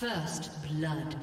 First blood.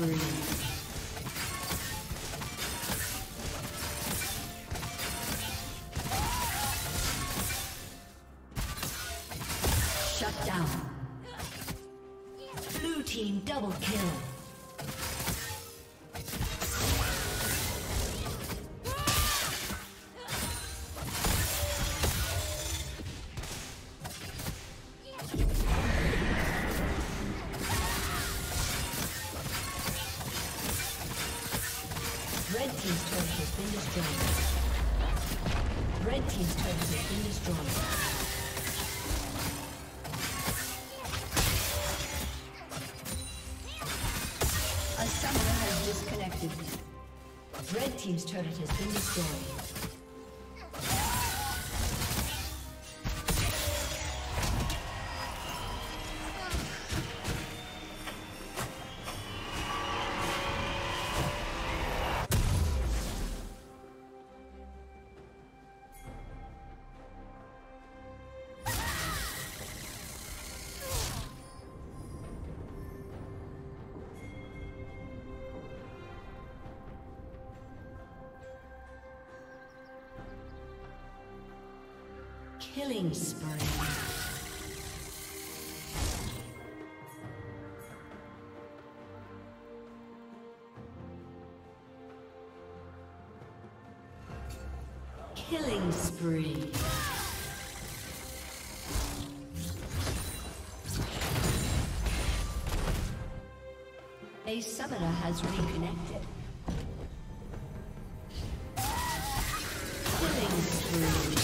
free. Double kill. Red team's turret has been destroyed. Red team's turret has been destroyed. Red team's turret has been destroyed. Killing spree. Killing spree. A summoner has reconnected. Killing spree.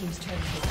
He's trying to get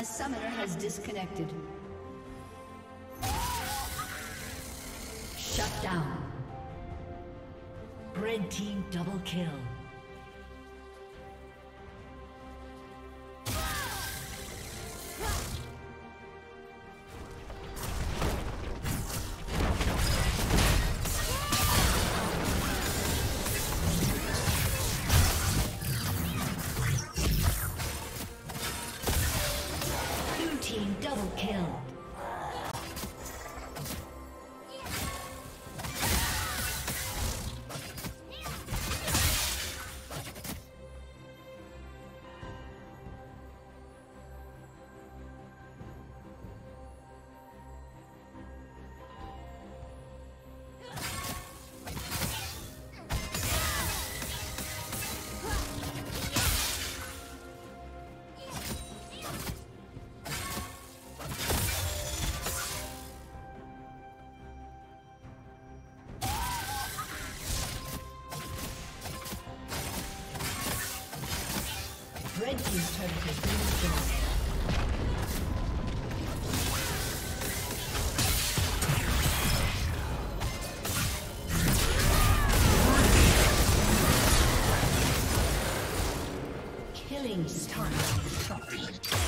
A summoner has disconnected. Shut down. Red team double kill. Red team's turret has been destroyed. Killing stun.